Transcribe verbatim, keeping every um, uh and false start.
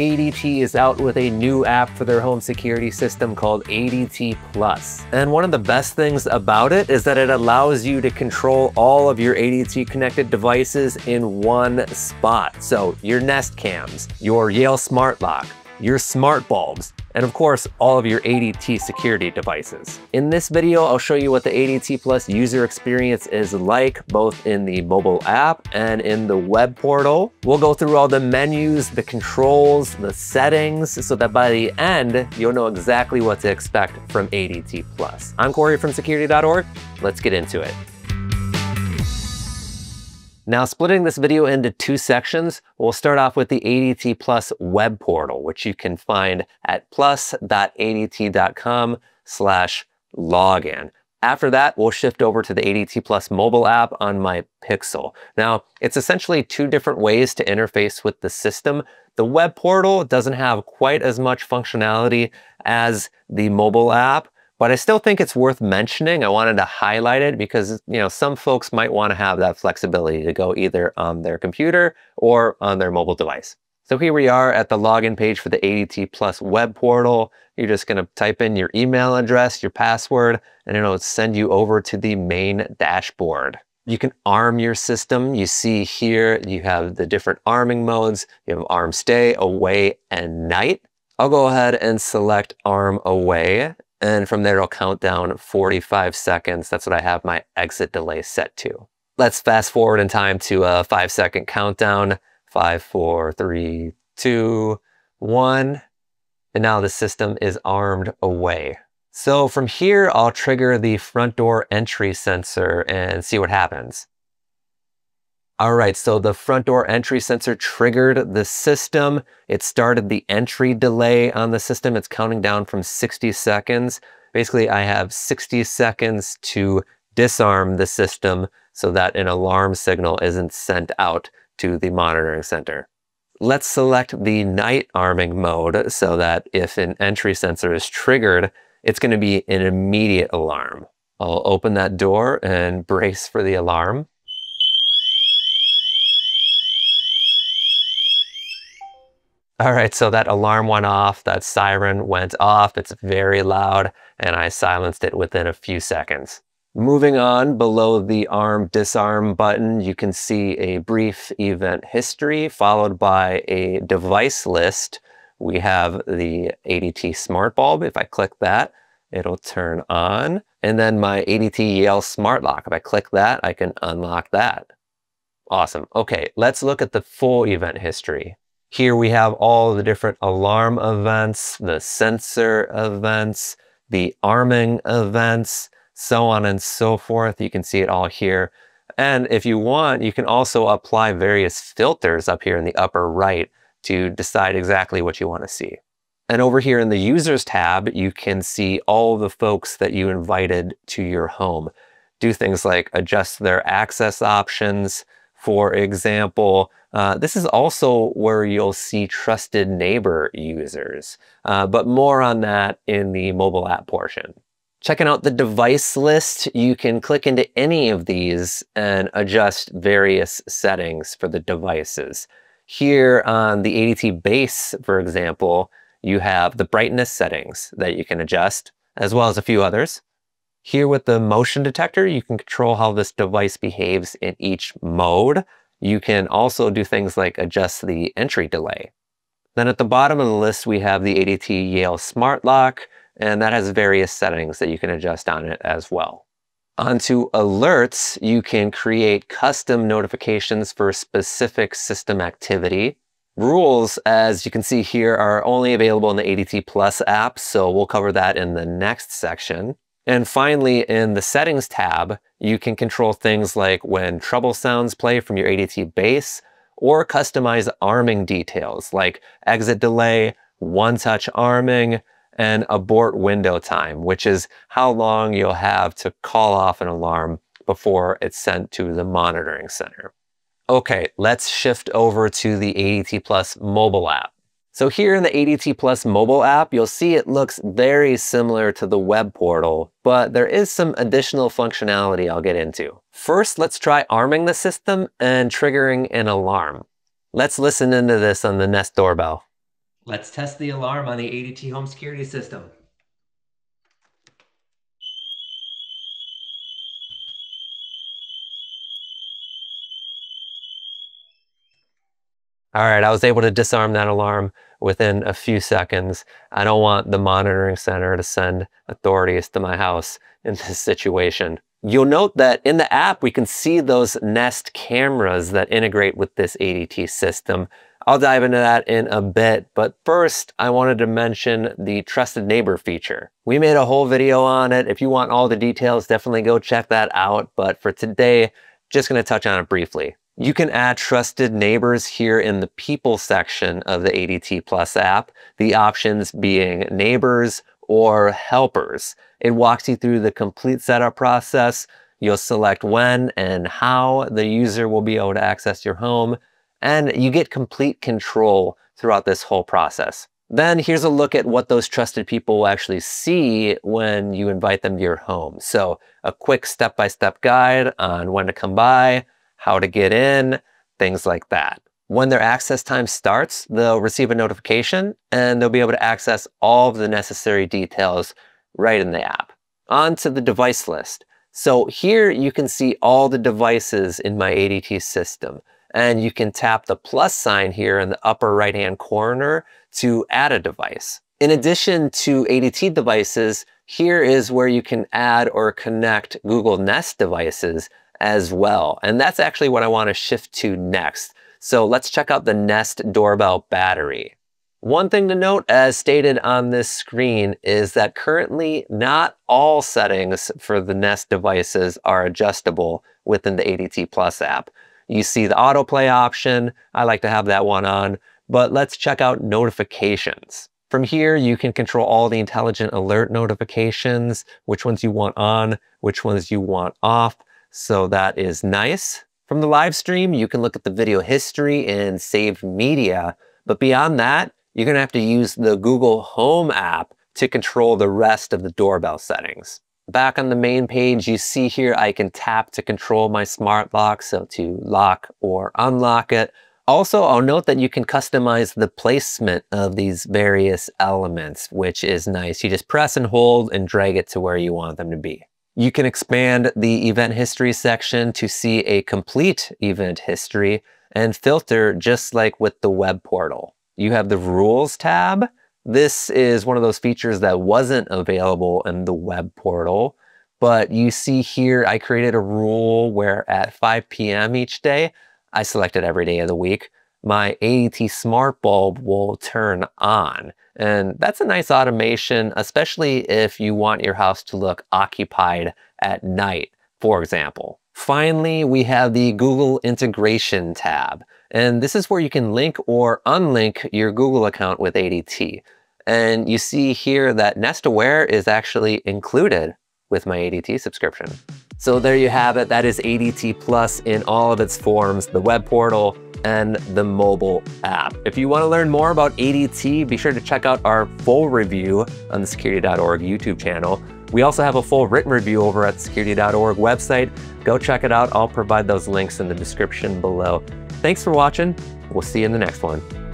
A D T is out with a new app for their home security system called A D T Plus. And one of the best things about it is that it allows you to control all of your A D T connected devices in one spot. So your Nest cams, your Yale smart lock, your smart bulbs, and of course, all of your A D T security devices. In this video, I'll show you what the A D T Plus user experience is like, both in the mobile app and in the web portal. We'll go through all the menus, the controls, the settings, so that by the end, you'll know exactly what to expect from A D T Plus. I'm Corey from Security dot org. Let's get into it. Now, splitting this video into two sections, we'll start off with the A D T Plus web portal, which you can find at plus dot A D T dot com slash login. After that, we'll shift over to the A D T Plus mobile app on my Pixel. Now, it's essentially two different ways to interface with the system. The web portal doesn't have quite as much functionality as the mobile app, but I still think it's worth mentioning. I wanted to highlight it because, you know, some folks might want to have that flexibility to go either on their computer or on their mobile device. So here we are at the login page for the A D T Plus web portal. You're just going to type in your email address, your password, and it'll send you over to the main dashboard. You can arm your system. You see here, you have the different arming modes. You have arm stay, away, and night. I'll go ahead and select arm away. And from there, it'll count down forty-five seconds. That's what I have my exit delay set to. Let's fast forward in time to a five second countdown. Five, four, three, two, one. And now the system is armed away. So from here, I'll trigger the front door entry sensor and see what happens. All right, so the front door entry sensor triggered the system. It started the entry delay on the system. It's counting down from sixty seconds. Basically, I have sixty seconds to disarm the system so that an alarm signal isn't sent out to the monitoring center. Let's select the night arming mode so that if an entry sensor is triggered, it's going to be an immediate alarm. I'll open that door and brace for the alarm. All right, so that alarm went off, that siren went off, it's very loud, and I silenced it within a few seconds. Moving on, below the arm disarm button, you can see a brief event history followed by a device list. We have the A D T smart bulb. If I click that, it'll turn on. And then my A D T Yale smart lock. If I click that, I can unlock that. Awesome. Okay, let's look at the full event history. Here we have all the different alarm events, the sensor events, the arming events, so on and so forth. You can see it all here. And if you want, you can also apply various filters up here in the upper right to decide exactly what you want to see. And over here in the users tab, you can see all the folks that you invited to your home. Do things like adjust their access options, for example. Uh, this is also where you'll see trusted neighbor users, uh, but more on that in the mobile app portion. Checking out the device list, you can click into any of these and adjust various settings for the devices. Here on the A D T base, for example, you have the brightness settings that you can adjust, as well as a few others. Here with the motion detector, you can control how this device behaves in each mode. You can also do things like adjust the entry delay. Then at the bottom of the list, we have the A D T Yale Smart Lock, and that has various settings that you can adjust on it as well. Onto alerts, you can create custom notifications for specific system activity. Rules, as you can see here, are only available in the A D T Plus app, so we'll cover that in the next section. And finally, in the settings tab, you can control things like when trouble sounds play from your A D T base, or customize arming details like exit delay, one-touch arming, and abort window time, which is how long you'll have to call off an alarm before it's sent to the monitoring center. Okay, let's shift over to the A D T Plus mobile app. So here in the A D T Plus mobile app, you'll see it looks very similar to the web portal, but there is some additional functionality I'll get into. First, let's try arming the system and triggering an alarm. Let's listen into this on the Nest doorbell. Let's test the alarm on the A D T home security system. All right, I was able to disarm that alarm within a few seconds. I don't want the monitoring center to send authorities to my house in this situation. You'll note that in the app, we can see those Nest cameras that integrate with this A D T system. I'll dive into that in a bit, but first I wanted to mention the Trusted Neighbor feature. We made a whole video on it. If you want all the details, definitely go check that out. But for today, just gonna touch on it briefly. You can add trusted neighbors here in the people section of the A D T Plus app, the options being neighbors or helpers. It walks you through the complete setup process. You'll select when and how the user will be able to access your home, and you get complete control throughout this whole process. Then here's a look at what those trusted people will actually see when you invite them to your home. So a quick step-by-step guide on when to come by, how to get in, things like that. When their access time starts, they'll receive a notification and they'll be able to access all of the necessary details right in the app. On to the device list. So here you can see all the devices in my A D T system, and you can tap the plus sign here in the upper right-hand corner to add a device. In addition to A D T devices, here is where you can add or connect Google Nest devices as well. And that's actually what I want to shift to next. So let's check out the Nest doorbell battery. One thing to note, as stated on this screen, is that currently not all settings for the Nest devices are adjustable within the A D T Plus app. You see the autoplay option. I like to have that one on, but let's check out notifications. From here, you can control all the intelligent alert notifications, which ones you want on, which ones you want off. So that is nice. From the live stream, you can look at the video history and saved media. But beyond that, you're gonna have to use the Google Home app to control the rest of the doorbell settings. Back on the main page, you see here I can tap to control my smart lock, so to lock or unlock it. Also, I'll note that you can customize the placement of these various elements, which is nice. You just press and hold and drag it to where you want them to be. You can expand the event history section to see a complete event history and filter just like with the web portal. You have the rules tab. This is one of those features that wasn't available in the web portal, but you see here I created a rule where at five p m each day, I selected every day of the week, my A D T smart bulb will turn on. And that's a nice automation, especially if you want your house to look occupied at night, for example. Finally, we have the Google integration tab. And this is where you can link or unlink your Google account with A D T. And you see here that Nest Aware is actually included with my A D T subscription. So there you have it. That is A D T Plus in all of its forms, the web portal, and the mobile app. If you want to learn more about A D T, be sure to check out our full review on the security dot org YouTube channel. We also have a full written review over at the security dot org website. Go check it out. I'll provide those links in the description below. Thanks for watching. We'll see you in the next one.